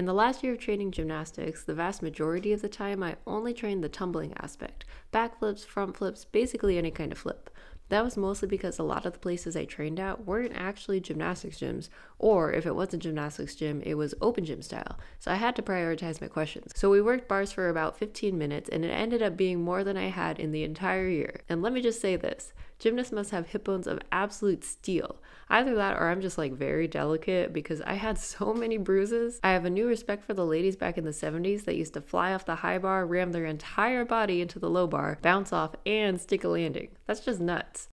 In the last year of training gymnastics, the vast majority of the time I only trained the tumbling aspect, backflips, front flips, basically any kind of flip. That was mostly because a lot of the places I trained at weren't actually gymnastics gyms, or if it was a gymnastics gym, it was open gym style, so I had to prioritize my questions. So we worked bars for about 15 minutes, and it ended up being more than I had in the entire year. And let me just say this, gymnasts must have hip bones of absolute steel. Either that or I'm just like very delicate because I had so many bruises. I have a new respect for the ladies back in the 70s that used to fly off the high bar, ram their entire body into the low bar, bounce off, and stick a landing. That's just nuts.